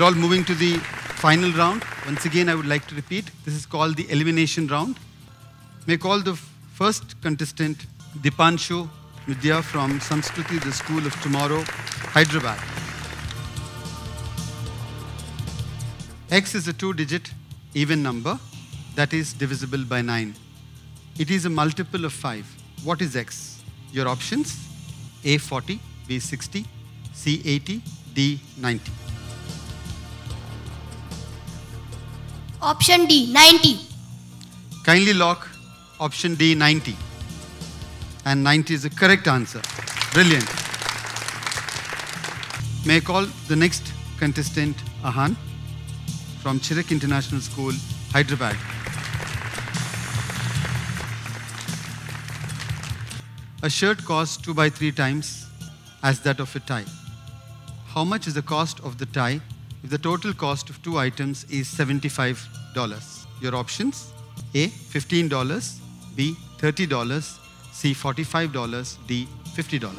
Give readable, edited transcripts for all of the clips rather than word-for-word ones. We're all moving to the final round. Once again, I would like to repeat, this is called the elimination round. May call the first contestant, Dipanshu Yudhya from Samskruti, the School of Tomorrow, Hyderabad. X is a 2-digit even number that is divisible by 9. It is a multiple of 5. What is X? Your options, A 40, B 60, C 80, D 90. Option D, 90. Kindly lock option D, 90. And 90 is the correct answer. Brilliant. May I call the next contestant, Ahan, from Chirec International School, Hyderabad. A shirt costs 2 by 3 times as that of a tie. How much is the cost of the tie if the total cost of 2 items is $75? Your options, A, $15, B, $30, C, $45, D, $50.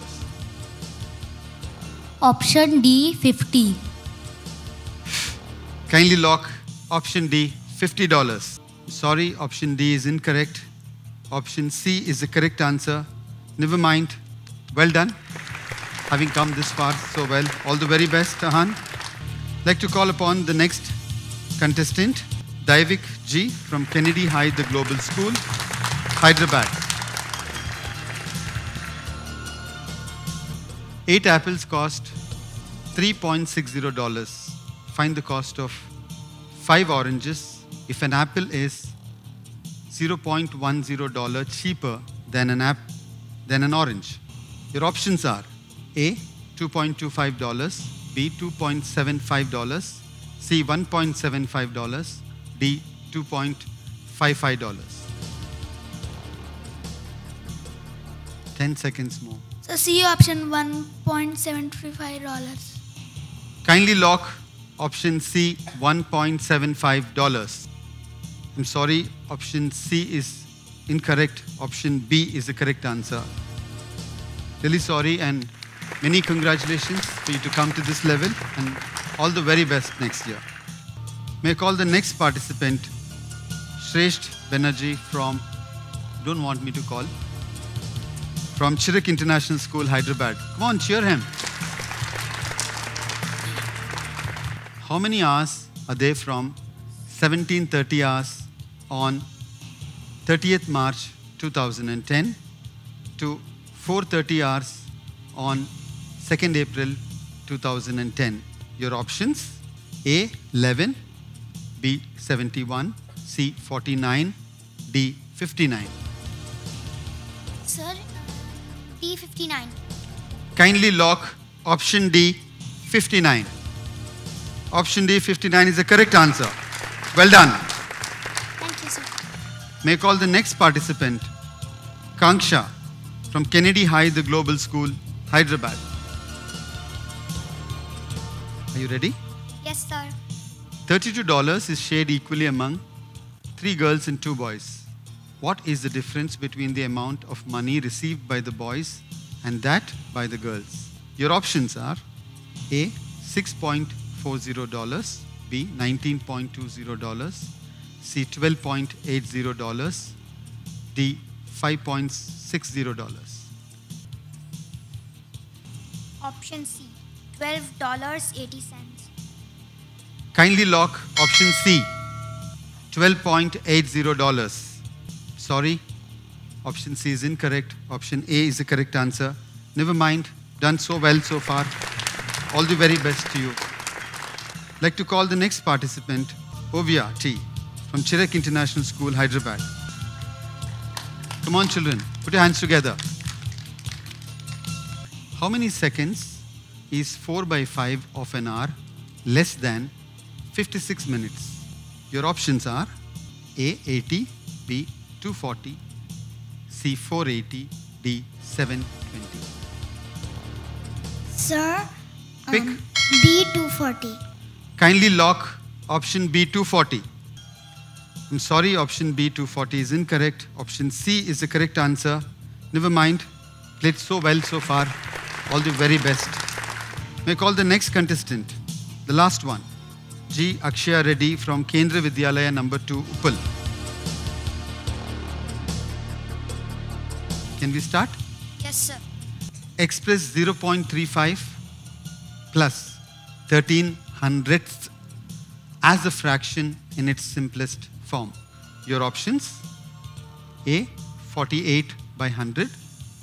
Option D, 50. Kindly lock option D, $50. Sorry, option D is incorrect. Option C is the correct answer. Never mind. Well done. Having come this far so well. All the very best, Ahan. I'd like to call upon the next contestant, Daivik G. from Kennedy High, the Global School, Hyderabad. 8 apples cost $3.60. Find the cost of 5 oranges if an apple is $0.10 cheaper than an orange. Your options are A, $2.25, B, $2.75, C, $1.75, D, $2.55. 10 seconds more. So C option, $1.75. Kindly lock option C, $1.75. I'm sorry, option C is incorrect. Option B is the correct answer. Really sorry, and many congratulations for you to come to this level, and all the very best next year. May I call the next participant, Shresth Banerji from, don't want me to call, from Chirec International School, Hyderabad. Come on, cheer him. How many hours are there from 17:30 hours on 30th March 2010 to 4:30 hours on 2nd April 2010. Your options, A, 11, B, 71, C, 49, D, 59. Sir, D, 59. Kindly lock option D, 59. Option D, 59 is the correct answer. Well done. Thank you, sir. May I call the next participant, Kanksha from Kennedy High, the Global School, Hyderabad. Are you ready? Yes, sir. $32 is shared equally among 3 girls and 2 boys. What is the difference between the amount of money received by the boys and that by the girls? Your options are A, $6.40, B, $19.20, C, $12.80, D, $5.60. Option C, $12.80. Kindly lock option C, $12.80. Sorry, option C is incorrect. Option A is the correct answer. Never mind, done so well so far. All the very best to you. I'd like to call the next participant, Ovia T. from Chirec International School, Hyderabad. Come on, children, put your hands together. How many seconds is 4 by 5 of an hour less than 56 minutes? Your options are A, 80, B, 240, C, 480, D, 720. Sir, pick B, 240. Kindly lock option B, 240. I'm sorry, option B, 240 is incorrect. Option C is the correct answer. Never mind, played so well so far. All the very best. May I call the next contestant, the last one, G. Akshaya Reddy from Kendriya Vidyalaya number 2, Uppal. Can we start? Yes, sir. Express 0.35 plus 13/100th as a fraction in its simplest form. Your options: A, 48/100,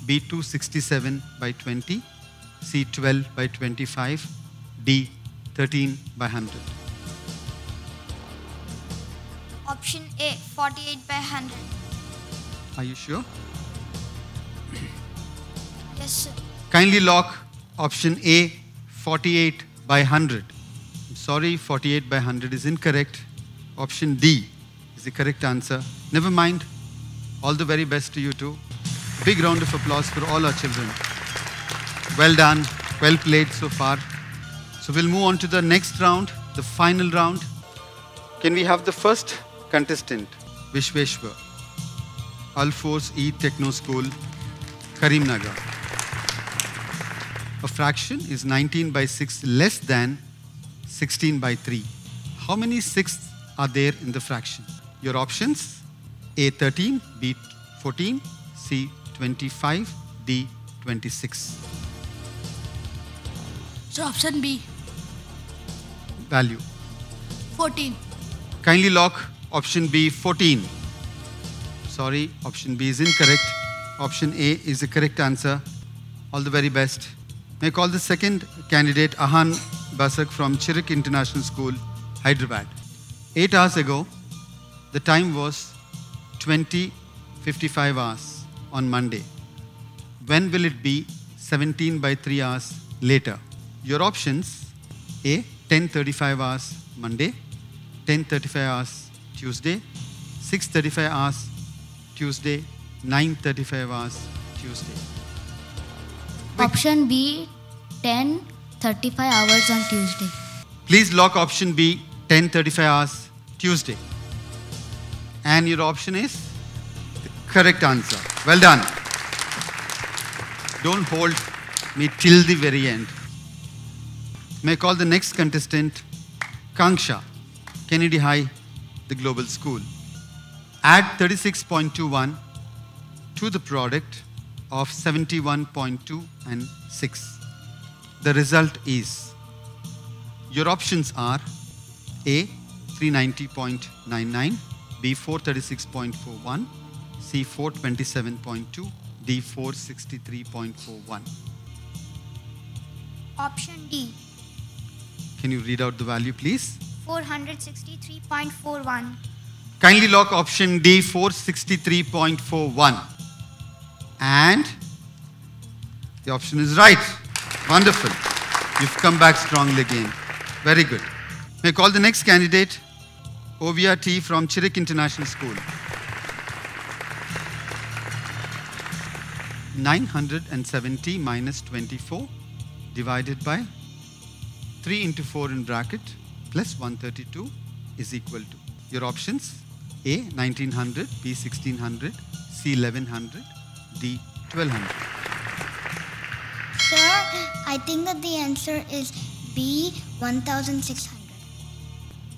B, 267/20, C, 12/25, D, 13/100. Option A, 48/100. Are you sure? Yes, sir. Kindly lock option A, 48/100. I'm sorry, 48/100 is incorrect. Option D is the correct answer. Never mind. All the very best to you too. Big round of applause for all our children. Well done. Well played so far. So we'll move on to the next round, the final round. Can we have the first contestant? Vishveshwar, All Force E Techno School, Karimnagar. A fraction is 19/6 less than 16/3. How many sixths are there in the fraction? Your options: A, 13, B, 14, C, 25, D, 26. So option B. Value? 14. Kindly lock option B, 14. Sorry, option B is incorrect. Option A is the correct answer. All the very best. May I call the second candidate, Ahan Basak from Chirec International School, Hyderabad. 8 hours ago, the time was 20:55 hours on Monday. When will it be 17/3 hours later? Your options: A, 10:35 hours Monday, 10:35 hours Tuesday, 6:35 hours Tuesday, 9:35 hours Tuesday. Option B, 10:35 hours on Tuesday. Please lock option B, 10:35 hours Tuesday. And your option is the correct answer. Well done. Don't hold me till the very end. May I call the next contestant, Kanksha, Kennedy High, the Global School. Add 36.21 to the product of 71.2 and 6. The result is, your options are A, 390.99, B, 436.41, C, 427.2, D, 463.41. Option D. Can you read out the value, please? 463.41. Kindly lock option D, 463.41. And the option is right. Wonderful. You've come back strongly again. Very good. May I call the next candidate, Ovia T from Chirec International School. 970 minus 24 divided by 3 into 4 in bracket plus 132 is equal to. Your options: A, 1900, B, 1600, C, 1100, D, 1200. Sir, I think that the answer is B, 1600.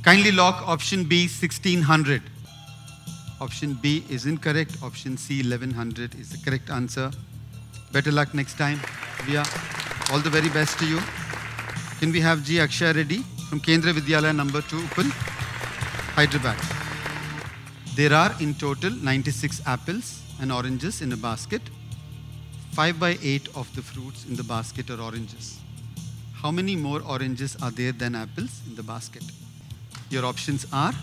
Kindly lock option B, 1600. Option B is incorrect. Option C, 1100 is the correct answer. Better luck next time. Via, all the very best to you. Can we have G. Akshaya Reddy from Kendriya Vidyalaya number 2, Uppal, Hyderabad. There are in total 96 apples and oranges in a basket. 5/8 of the fruits in the basket are oranges. How many more oranges are there than apples in the basket? Your options are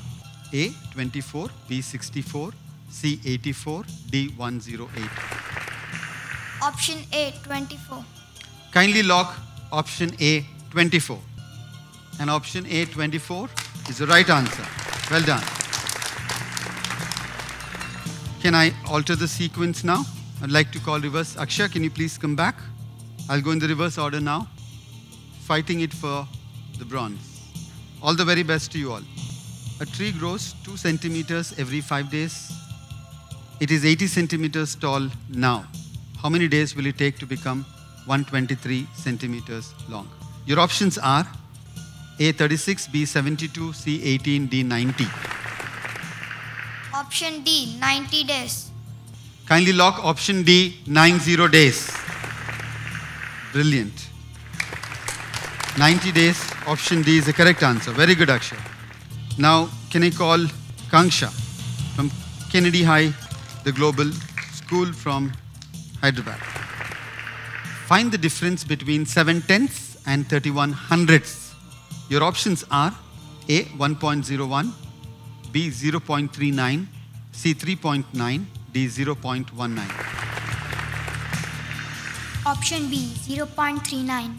A, 24, B, 64, C, 84, D, 108. Option A, 24. Kindly lock option A, 24. And option A, 24 is the right answer. Well done. Can I alter the sequence now? I'd like to call reverse. Akshaya, can you please come back? I'll go in the reverse order now. Fighting it for the bronze. All the very best to you all. A tree grows 2 centimeters every 5 days. It is 80 centimeters tall now. How many days will it take to become 123 centimeters long? Your options are A36, B72, C18, D90. Option D, 90 days. Kindly lock option D, 90 days. Brilliant. 90 days, option D is the correct answer. Very good, Akshaya. Now, can I call Kanksha from Kennedy High, the global school from Hyderabad? Find the difference between 7/10ths and 31/100ths. Your options are A, 1.01, B, 0.39, C, 3.9, D, 0.19. Option B, 0.39.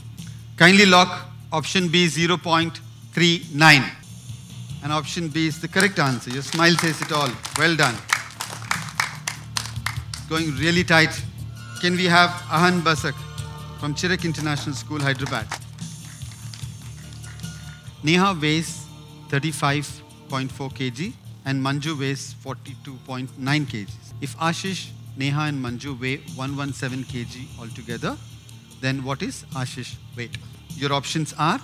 Kindly lock option B, 0.39. And option B is the correct answer. Your smile says it all. Well done. Going really tight. Can we have Ahan Basak from Chirec International School, Hyderabad? Neha weighs 35.4 kg and Manju weighs 42.9 kg. If Ashish, Neha and Manju weigh 117 kg altogether, then what is Ashish's weight? Your options are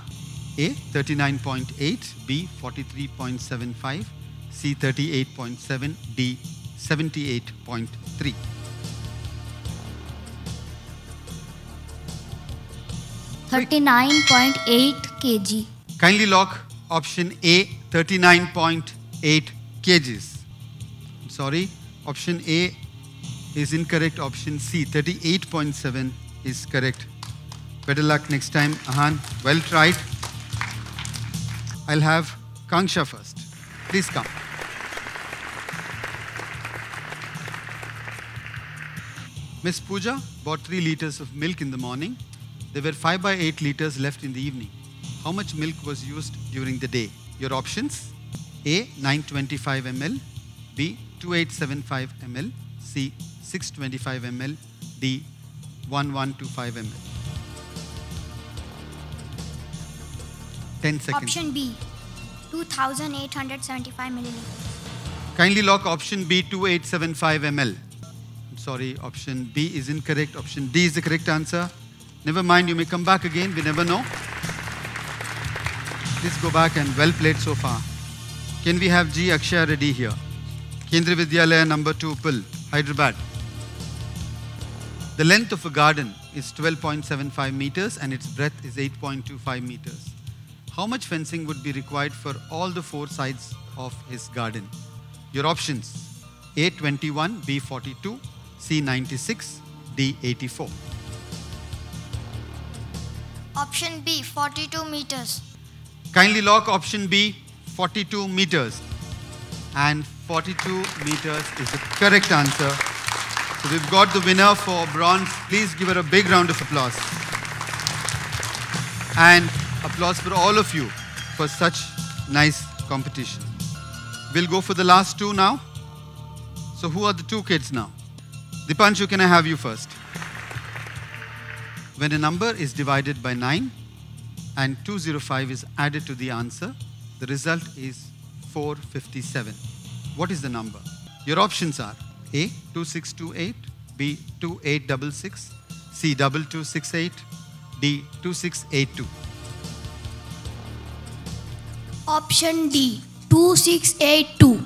A, 39.8, B, 43.75, C, 38.7, D, 78.3. Wait. 39.8 kg. Kindly lock option A, 39.8 kgs. I'm sorry, option A is incorrect. Option C, 38.7 is correct. Better luck next time, Ahan. Well tried. I'll have Kanksha first. Please come. Miss Pooja bought 3 liters of milk in the morning. There were 5 by 8 liters left in the evening. How much milk was used during the day? Your options: A, 925 ml, B, 2875 ml, C, 625 ml, D, 1125 ml. 10 seconds. Option B, 2875 milliliters. Kindly lock option B, 2875 ml. I'm sorry, option B is incorrect. Option D is the correct answer. Never mind, you may come back again, we never know. Please go back and well played so far. Can we have G. Akshaya Reddy here? Kendriya Vidyalaya number 2, Pul, Hyderabad. The length of a garden is 12.75 meters and its breadth is 8.25 meters. How much fencing would be required for all the 4 sides of his garden? Your options: A, 21, B, 42, C, 96, D, 84. Option B, 42 meters. Kindly lock option B, 42 meters. And 42 meters is the correct answer. So we've got the winner for bronze. Please give her a big round of applause. And applause for all of you for such nice competition. We'll go for the last 2 now. So who are the 2 kids now? Dipanshu, can I have you first? When a number is divided by 9 and 205 is added to the answer, the result is 457. What is the number? Your options are A, 2628, B, 2866, C, 2268, D, 2682. Option D, 2682.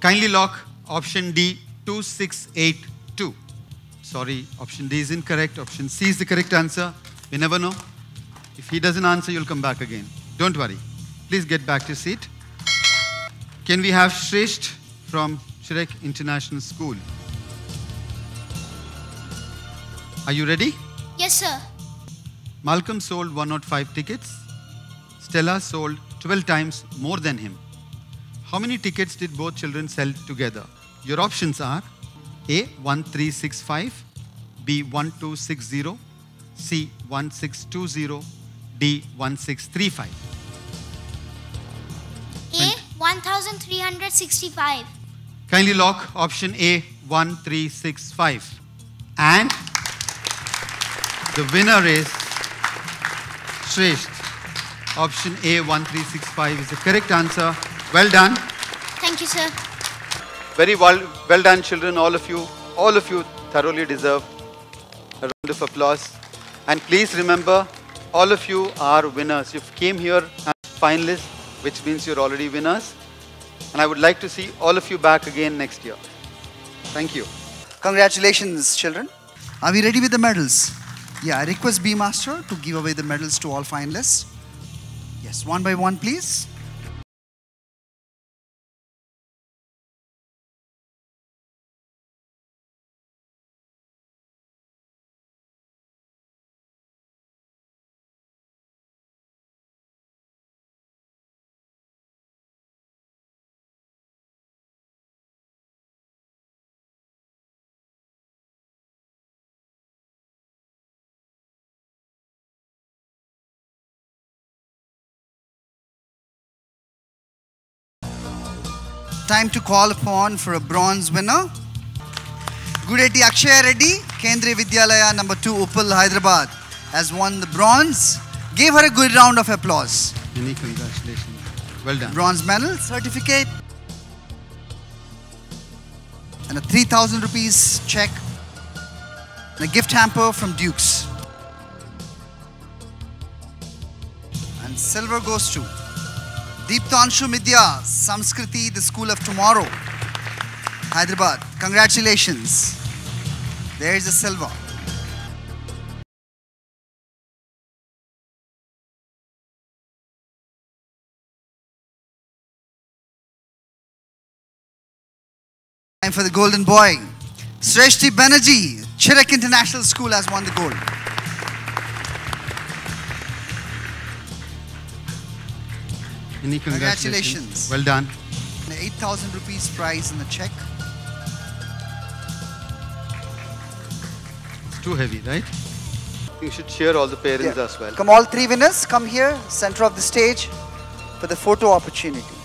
Kindly lock option D, 2682. Sorry, option D is incorrect. Option C is the correct answer. We never know. If he doesn't answer, you'll come back again. Don't worry. Please get back to your seat. Can we have Shresth from Chirec International School? Are you ready? Yes, sir. Malcolm sold 105 tickets. Stella sold 12 times more than him. How many tickets did both children sell together? Your options are A, 1365, B, 1260, C, 1620, D, 1635. A, 1365. Kindly lock option A, 1365. And the winner is Shresth. Option A, 1365 is the correct answer. Well done. Thank you, sir. Very well done, children, all of you. All of you thoroughly deserve a round of applause. And please remember, all of you are winners. You came here and finalists, which means you're already winners. And I would like to see all of you back again next year. Thank you. Congratulations, children. Are we ready with the medals? Yeah, I request B Master to give away the medals to all finalists. Yes, one by one, please. Time to call upon for a bronze winner. G. Akshaya Reddy, Kendriya Vidyalaya number 2, Uppal, Hyderabad, has won the bronze. Give her a good round of applause. Many congratulations. Well done. Bronze medal, certificate, and a 3,000 rupees check, and a gift hamper from Dukes. And silver goes to Dipanshu Yudhya, Samskruti, the School of Tomorrow, Hyderabad. Congratulations. There is a silver. Time for the golden boy. Shresth Banerji, Chirec International School, has won the gold. Congratulations. Well done. An 8,000 rupees prize in the check. It's too heavy, right? You should cheer all the parents as well. Come all three winners, come here, center of the stage for the photo opportunity.